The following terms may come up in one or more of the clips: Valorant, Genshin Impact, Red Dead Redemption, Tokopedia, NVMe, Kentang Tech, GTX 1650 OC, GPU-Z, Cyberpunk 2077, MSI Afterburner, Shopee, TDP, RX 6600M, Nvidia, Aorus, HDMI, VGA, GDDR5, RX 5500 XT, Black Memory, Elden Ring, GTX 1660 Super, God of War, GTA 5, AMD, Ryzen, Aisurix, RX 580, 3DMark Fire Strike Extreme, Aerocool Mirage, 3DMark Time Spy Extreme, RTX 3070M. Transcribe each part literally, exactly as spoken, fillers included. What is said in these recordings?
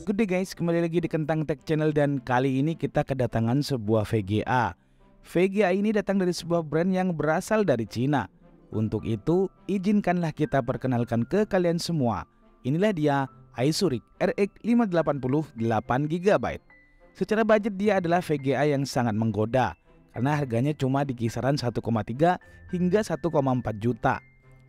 Good day guys, kembali lagi di Kentang Tech Channel dan kali ini kita kedatangan sebuah V G A. V G A ini datang dari sebuah brand yang berasal dari Cina. Untuk itu, izinkanlah kita perkenalkan ke kalian semua. Inilah dia Aisurix R X lima delapan puluh delapan giga byte. Secara budget dia adalah V G A yang sangat menggoda karena harganya cuma di kisaran satu koma tiga hingga satu koma empat juta.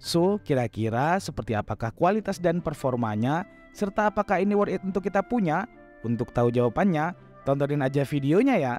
So, kira-kira seperti apakah kualitas dan performanya, serta apakah ini worth it untuk kita punya? Untuk tahu jawabannya, tontonin aja videonya ya.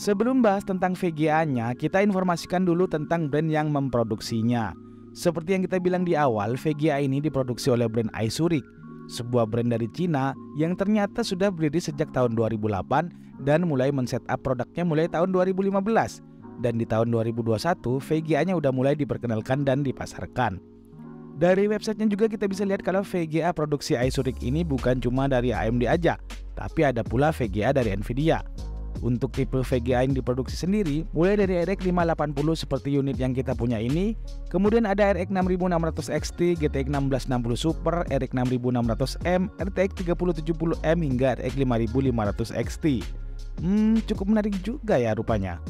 Sebelum bahas tentang V G A-nya, kita informasikan dulu tentang brand yang memproduksinya. Seperti yang kita bilang di awal, V G A ini diproduksi oleh brand Aisurix, sebuah brand dari Cina yang ternyata sudah berdiri sejak tahun dua ribu delapan dan mulai men-setup produknya mulai tahun dua ribu lima belas. Dan di tahun dua ribu dua puluh satu, V G A-nya udah mulai diperkenalkan dan dipasarkan. Dari websitenya juga kita bisa lihat kalau V G A produksi Aisurix ini bukan cuma dari A M D aja, tapi ada pula V G A dari Nvidia. Untuk tipe V G A yang diproduksi sendiri, mulai dari R X lima delapan puluh seperti unit yang kita punya ini, kemudian ada R X enam enam nol nol X T, G T X enam belas enam puluh Super, R X enam enam nol nol M, R T X tiga nol tujuh nol M, hingga R X lima lima nol nol X T. Hmm, cukup menarik juga ya rupanya.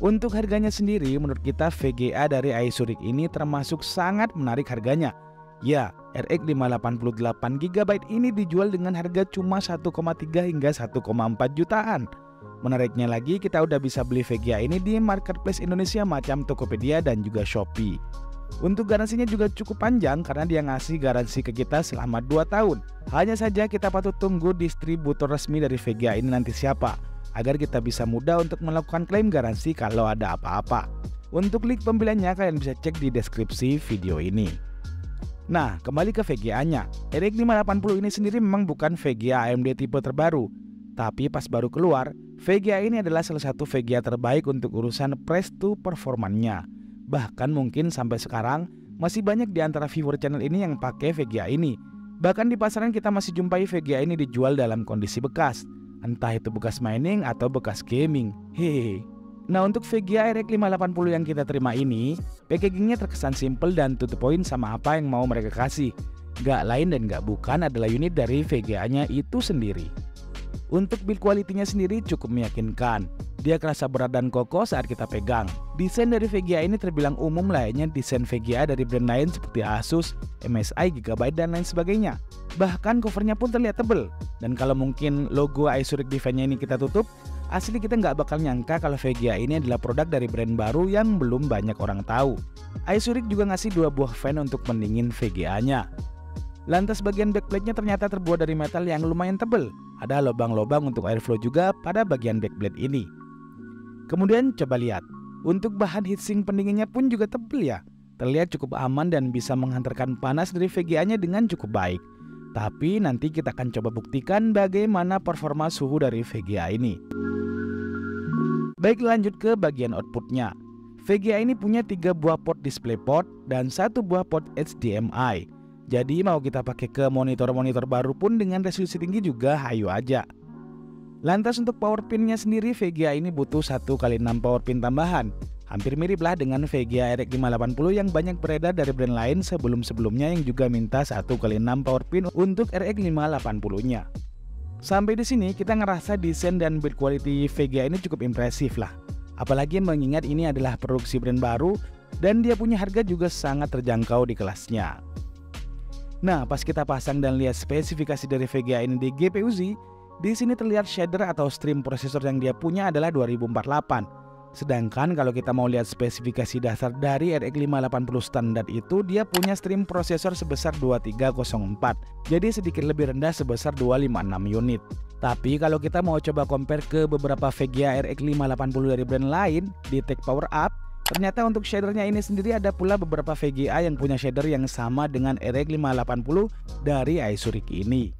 Untuk harganya sendiri, menurut kita V G A dari Aisurix ini termasuk sangat menarik harganya. Ya, R X lima delapan puluh delapan giga byte ini dijual dengan harga cuma satu koma tiga hingga satu koma empat jutaan. Menariknya lagi, kita udah bisa beli V G A ini di marketplace Indonesia macam Tokopedia dan juga Shopee. Untuk garansinya juga cukup panjang karena dia ngasih garansi ke kita selama dua tahun. Hanya saja kita patut tunggu distributor resmi dari V G A ini nanti siapa, agar kita bisa mudah untuk melakukan klaim garansi kalau ada apa-apa. Untuk link pembeliannya kalian bisa cek di deskripsi video ini. Nah, kembali ke V G A-nya. R X lima delapan puluh ini sendiri memang bukan V G A A M D tipe terbaru, tapi pas baru keluar, V G A ini adalah salah satu V G A terbaik untuk urusan press to performannya. Bahkan mungkin sampai sekarang masih banyak di antara viewer channel ini yang pakai V G A ini. Bahkan di pasaran kita masih jumpai V G A ini dijual dalam kondisi bekas, entah itu bekas mining atau bekas gaming. Hehehe. Nah, untuk V G A R X lima delapan puluh yang kita terima ini, packagingnya terkesan simple dan to the point sama apa yang mau mereka kasih. Gak lain dan gak bukan adalah unit dari V G A-nya itu sendiri. Untuk build quality-nya sendiri cukup meyakinkan. Dia kerasa berat dan kokoh saat kita pegang. Desain dari V G A ini terbilang umum layaknya desain V G A dari brand lain seperti Asus, M S I, Gigabyte, dan lain sebagainya. Bahkan covernya pun terlihat tebel. Dan kalau mungkin logo Aisurix di fan-nya ini kita tutup, asli kita nggak bakal nyangka kalau V G A ini adalah produk dari brand baru yang belum banyak orang tahu. Aisurix juga ngasih dua buah fan untuk pendingin V G A-nya. Lantas bagian backplate-nya ternyata terbuat dari metal yang lumayan tebel. Ada lubang-lubang untuk airflow juga pada bagian backplate ini. Kemudian coba lihat, untuk bahan heatsink pendinginnya pun juga tebal ya. Terlihat cukup aman dan bisa menghantarkan panas dari V G A-nya dengan cukup baik. Tapi nanti kita akan coba buktikan bagaimana performa suhu dari V G A ini. Baik, lanjut ke bagian outputnya. V G A ini punya tiga buah port DisplayPort dan satu buah port H D M I. Jadi mau kita pakai ke monitor-monitor baru pun dengan resolusi tinggi juga hayu aja. Lantas untuk power pin-nya sendiri, V G A ini butuh satu kali enam power pin tambahan. Hampir mirip lah dengan V G A R X lima delapan puluh yang banyak beredar dari brand lain sebelum-sebelumnya yang juga minta satu kali enam power pin untuk R X lima delapan puluh-nya. Sampai di sini kita ngerasa desain dan build quality V G A ini cukup impresif lah. Apalagi mengingat ini adalah produksi brand baru dan dia punya harga juga sangat terjangkau di kelasnya. Nah, pas kita pasang dan lihat spesifikasi dari V G A ini di G P U Z, di sini terlihat shader atau stream prosesor yang dia punya adalah dua ribu empat puluh delapan. Sedangkan kalau kita mau lihat spesifikasi dasar dari R X lima delapan puluh standar itu, dia punya stream prosesor sebesar dua tiga nol empat. Jadi sedikit lebih rendah sebesar dua lima enam unit. Tapi kalau kita mau coba compare ke beberapa V G A R X lima delapan puluh dari brand lain di TechPowerUp, ternyata untuk shadernya ini sendiri ada pula beberapa V G A yang punya shader yang sama dengan R X lima delapan puluh dari Aisurix ini.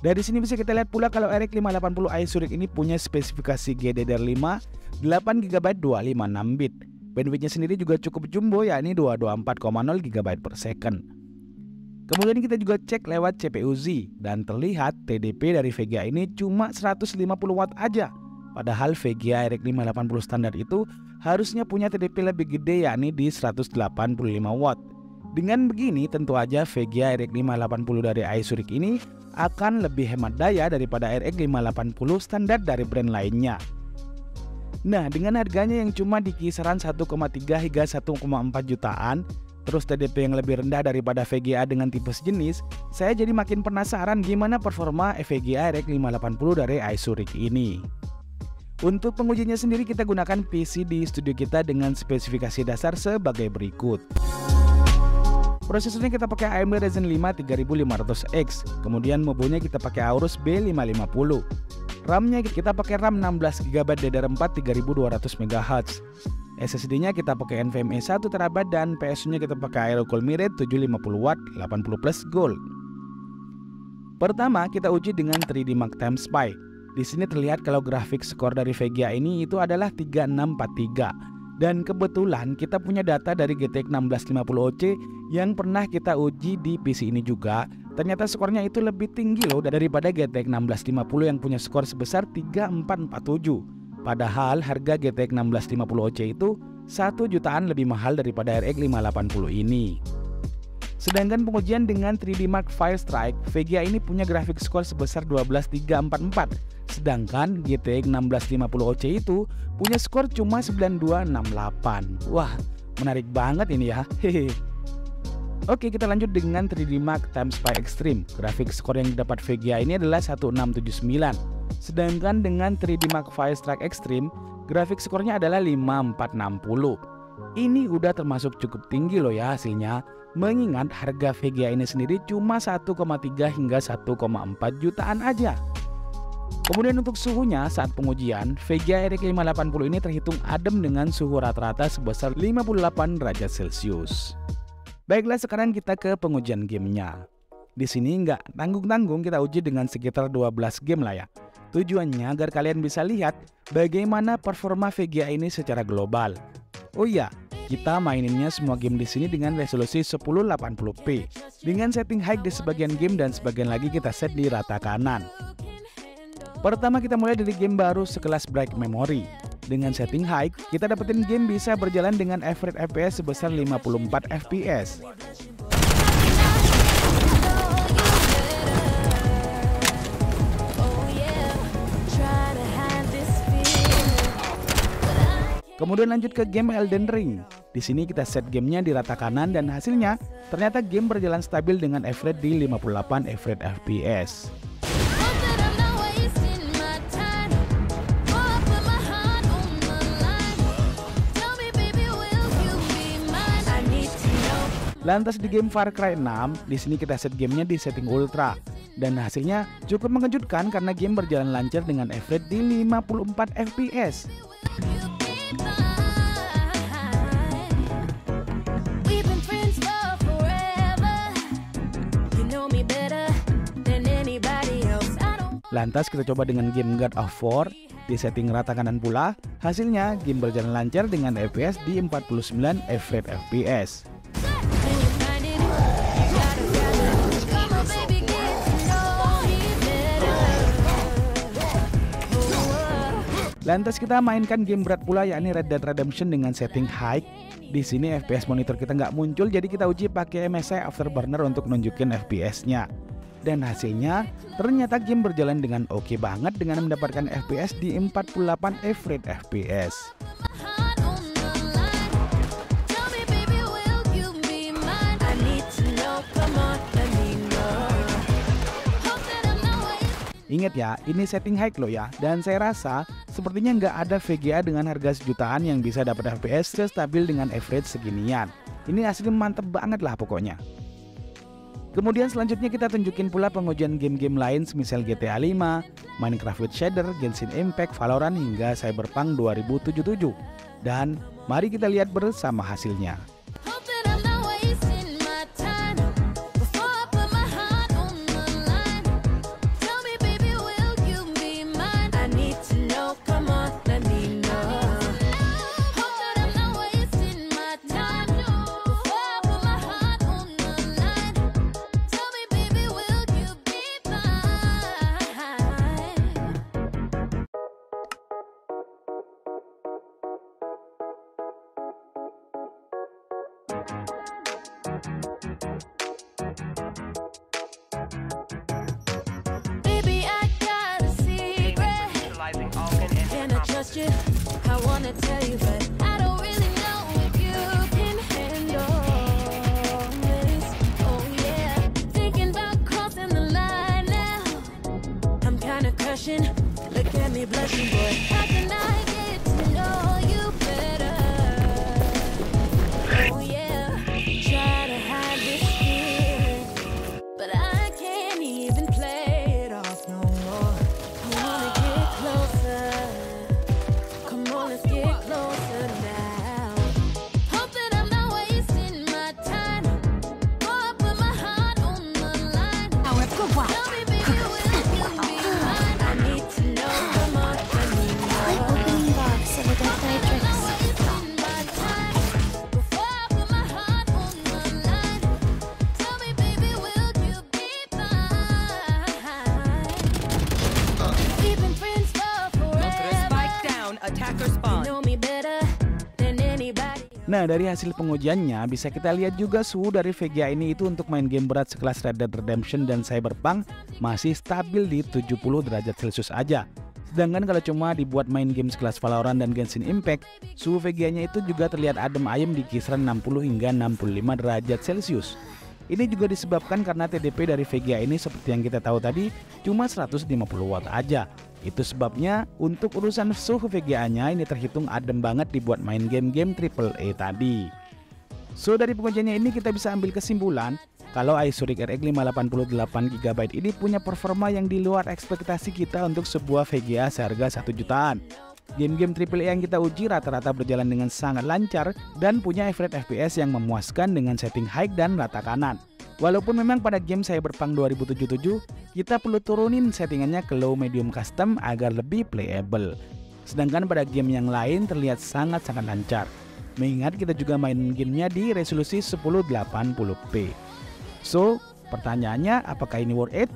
Dari sini bisa kita lihat pula kalau R X lima delapan puluh Aisurix ini punya spesifikasi G D D R lima delapan giga byte dua ratus lima puluh enam bit. Bandwidthnya sendiri juga cukup jumbo yakni dua ratus dua puluh empat koma nol giga byte per second. Kemudian kita juga cek lewat C P U Z dan terlihat T D P dari Vega ini cuma seratus lima puluh watt aja. Padahal Vega R X lima delapan puluh standar itu harusnya punya T D P lebih gede, yakni di seratus delapan puluh lima watt. Dengan begini tentu aja Vega R X lima delapan puluh dari Aisurix ini akan lebih hemat daya daripada R X lima delapan puluh standar dari brand lainnya. Nah, dengan harganya yang cuma di kisaran satu koma tiga hingga satu koma empat jutaan, terus T D P yang lebih rendah daripada V G A dengan tipe sejenis, saya jadi makin penasaran gimana performa V G A R X lima delapan puluh dari Aisurix ini. Untuk pengujiannya sendiri kita gunakan P C di studio kita dengan spesifikasi dasar sebagai berikut. Prosesornya kita pakai A M D Ryzen lima tiga ribu lima ratus X, kemudian mobile-nya kita pakai Aorus B lima lima nol. RAM-nya kita pakai RAM enam belas giga byte D D R empat tiga ribu dua ratus megahertz. S S D-nya kita pakai NVMe satu terabyte dan P S U-nya kita pakai Aerocool Mirage tujuh ratus lima puluh watt delapan puluh plus gold. Pertama, kita uji dengan three D Mark Time Spy. Di sini terlihat kalau grafik skor dari V G A ini itu adalah tiga enam empat tiga. Dan kebetulan kita punya data dari G T X enam belas lima puluh O C yang pernah kita uji di P C ini juga. Ternyata skornya itu lebih tinggi loh daripada G T X enam belas lima puluh yang punya skor sebesar tiga empat empat tujuh. Padahal harga G T X enam belas lima puluh O C itu satu jutaan lebih mahal daripada R X lima delapan puluh ini. Sedangkan pengujian dengan three D Mark Fire Strike, V G A ini punya grafik skor sebesar satu dua tiga empat empat. Sedangkan G T X enam belas lima puluh O C itu punya skor cuma sembilan dua enam delapan. Wah, menarik banget ini ya. Hehehe. Oke, kita lanjut dengan three D Mark Time Spy Extreme. Grafik skor yang didapat V G A ini adalah satu enam tujuh sembilan. Sedangkan dengan three D Mark Fire Strike Extreme, grafik skornya adalah lima empat enam nol. Ini udah termasuk cukup tinggi loh ya hasilnya, mengingat harga V G A ini sendiri cuma satu koma tiga hingga satu koma empat jutaan aja. Kemudian untuk suhunya, saat pengujian, V G A R X lima delapan puluh ini terhitung adem dengan suhu rata-rata sebesar lima puluh delapan derajat Celcius. Baiklah, sekarang kita ke pengujian gamenya. Di sini nggak tanggung-tanggung kita uji dengan sekitar dua belas game lah ya. Tujuannya agar kalian bisa lihat bagaimana performa V G A ini secara global. Oh iya, kita maininnya semua game di sini dengan resolusi seribu delapan puluh p. Dengan setting high di sebagian game dan sebagian lagi kita set di rata kanan. Pertama kita mulai dari game baru sekelas Black Memory. Dengan setting high, kita dapetin game bisa berjalan dengan average F P S sebesar lima puluh empat F P S. Kemudian lanjut ke game Elden Ring. Di sini kita set gamenya di rata kanan dan hasilnya ternyata game berjalan stabil dengan average di lima puluh delapan average F P S. Lantas di game Far Cry enam, di sini kita set gamenya di setting ultra dan hasilnya cukup mengejutkan karena game berjalan lancar dengan average di lima puluh empat F P S. Lantas kita coba dengan game God of War di setting rata kanan pula, hasilnya game berjalan lancar dengan F P S di empat puluh sembilan average F P S. Lantas kita mainkan game berat pula, yakni Red Dead Redemption dengan setting high. Di sini F P S monitor kita nggak muncul, jadi kita uji pakai M S I Afterburner untuk nunjukin F P S-nya. Dan hasilnya ternyata game berjalan dengan oke banget dengan mendapatkan F P S di empat puluh delapan average F P S. Ingat ya, ini setting high loh ya, dan saya rasa sepertinya nggak ada V G A dengan harga sejutaan yang bisa dapat F P S stabil dengan average seginian. Ini asli mantep banget lah pokoknya. Kemudian selanjutnya kita tunjukin pula pengujian game-game lain semisal G T A lima, Minecraft with Shader, Genshin Impact, Valorant hingga Cyberpunk dua ribu tujuh puluh tujuh. Dan mari kita lihat bersama hasilnya. Nah, dari hasil pengujiannya bisa kita lihat juga suhu dari V G A ini itu untuk main game berat sekelas Red Dead Redemption dan Cyberpunk masih stabil di tujuh puluh derajat Celcius aja. Sedangkan kalau cuma dibuat main game sekelas Valorant dan Genshin Impact, suhu V G A-nya itu juga terlihat adem ayem di kisaran enam puluh hingga enam puluh lima derajat Celcius. Ini juga disebabkan karena T D P dari V G A ini seperti yang kita tahu tadi cuma seratus lima puluh watt aja. Itu sebabnya untuk urusan suhu V G A-nya ini terhitung adem banget dibuat main game-game triple A tadi. So, dari pengujiannya ini kita bisa ambil kesimpulan kalau Aisurix R X lima ratus delapan puluh delapan giga byte ini punya performa yang di luar ekspektasi kita untuk sebuah V G A seharga satu jutaan. Game-game triple A yang kita uji rata-rata berjalan dengan sangat lancar dan punya average F P S yang memuaskan dengan setting high dan rata kanan. Walaupun memang pada game Cyberpunk dua ribu tujuh puluh tujuh, kita perlu turunin settingannya ke low medium custom agar lebih playable. Sedangkan pada game yang lain terlihat sangat-sangat lancar. Mengingat kita juga main gamenya di resolusi seribu delapan puluh p. So, pertanyaannya apakah ini worth it?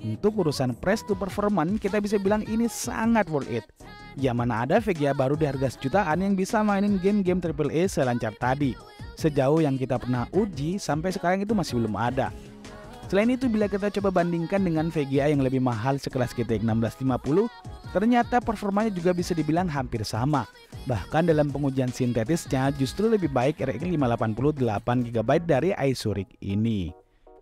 Untuk urusan price to performance, kita bisa bilang ini sangat worth it. Ya, mana ada V G A baru di harga sejutaan yang bisa mainin game-game triple A selancar tadi. Sejauh yang kita pernah uji sampai sekarang itu masih belum ada. Selain itu, bila kita coba bandingkan dengan V G A yang lebih mahal sekelas G T X enam belas lima puluh, ternyata performanya juga bisa dibilang hampir sama. Bahkan dalam pengujian sintetisnya justru lebih baik R X lima ratus delapan puluh delapan giga byte dari Aisurix ini.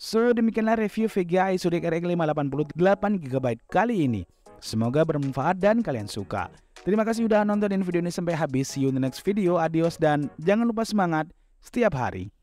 So, demikianlah review V G A Aisurix R X lima ratus delapan puluh delapan giga byte kali ini. Semoga bermanfaat dan kalian suka. Terima kasih udah nontonin video ini sampai habis. See you in the next video. Adios dan jangan lupa semangat setiap hari.